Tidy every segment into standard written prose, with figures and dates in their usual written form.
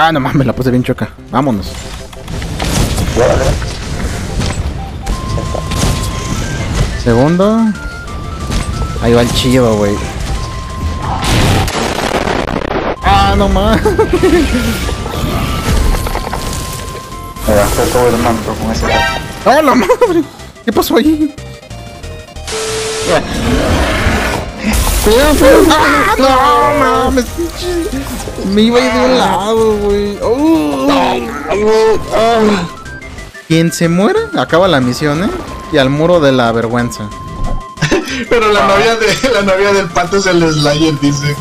Ah, no mames, la puse bien choca. Vámonos. Segundo. Ahí va el chido, güey. Ah, no mames. Me gasté todo el manto con ese. ¡Ah, la madre! ¿Qué pasó ahí? ¡Ah, no mames! Me iba a ir de un lado, güey. Quien se muera, acaba la misión, ¿eh? Y al muro de la vergüenza. Pero la novia de la novia del pato es el Slayer, dice.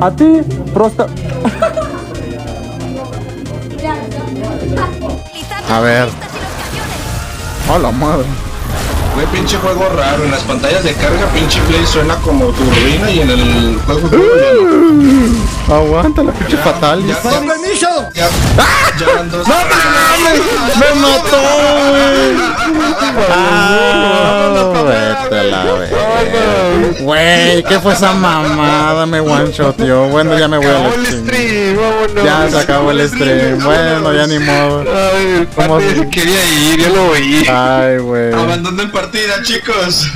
A ti, prosta. A ver. A la madre. Güey, pinche juego raro. En las pantallas de carga, pinche Play suena como turbina y en el juego. Aguanta la pinche fatal. ¡Ya está! ¡No mames! ¡Me mató, güey! ¡Vete la verga! Güey, ¿qué fue esa mamada? Me one shoteó. Bueno, ya me voy a la chingada. Ya se acabó el stream. Bueno, ya ni modo. Quería ir, yo lo oí. Ay, güey. Abandonando el partido, chicos.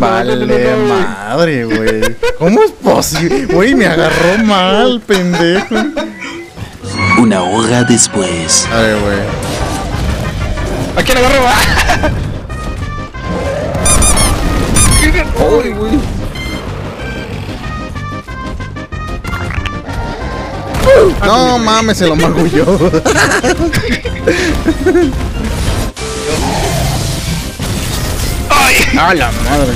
Vale, madre, güey. ¿Cómo es posible? Güey, me agarró mal, pendejo. Una hora después. A ver, güey. ¿A quién agarró? ¡Uy, güey! No mames, se lo mago yo. ¡Ay! ¡A la madre!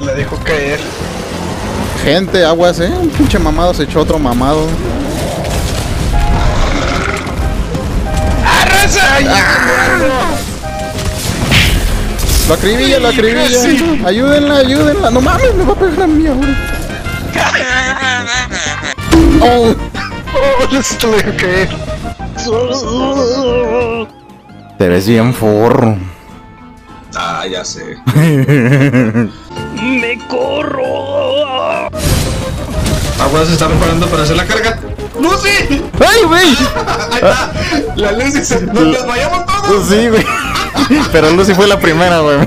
La dejó caer. Gente, aguas, ¿eh? Un pinche mamado se echó otro mamado. ¡Arrasa! Lo acribilla, lo acribilla. Ayúdenla, ayúdenla. No mames, me va a pegar a mí ahora. Oh, no se lo dejo caer. Te ves bien forro. Ah, ya sé. ¡Me corro! Ahora se está preparando para hacer la carga. ¡Lucy! ¡Ay, güey! Ahí está. La Lucy se... ¡Nos desmayamos todos! Sí, güey. Pero Lucy fue la primera, güey.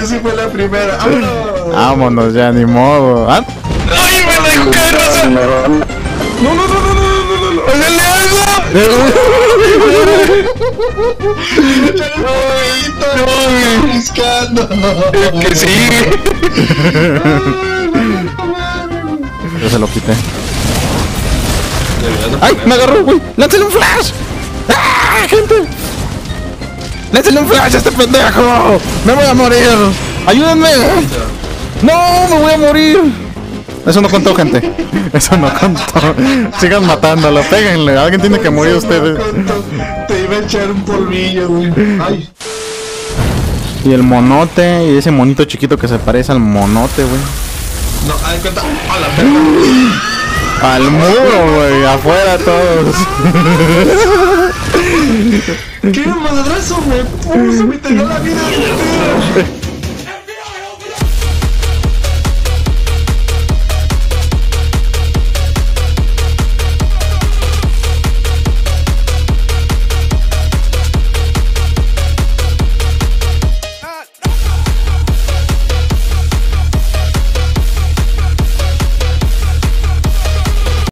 Lucy fue la primera. ¡Vámonos! Vámonos ya, ni modo. ¿Ah? ¡Ay, me dejó caer, Rosa! ¡No! ¡Oiganle algo! ¡No, güey! ¡Buscando! ¡Que sí! Yo se lo quité. ¡Ay! ¡Me agarró, güey! ¡Lánzale un flash! ¡Ah, gente! ¡Lánzale un flash a este pendejo! ¡Me voy a morir! ¡Ayúdenme! ¡No! ¡Me voy a morir! Eso no contó, gente. Eso no contó. Sigan matándolo, péguenle. Alguien tiene que morir ustedes. Te iba a echar un polvillo, güey. ¡Ay! Y el monote, y ese monito chiquito que se parece al monote, güey. No, a ver, cuenta. ¡A la verga! Al muro, güey, afuera todos. ¡Qué madrazo me puso! ¡Me tengo la vida!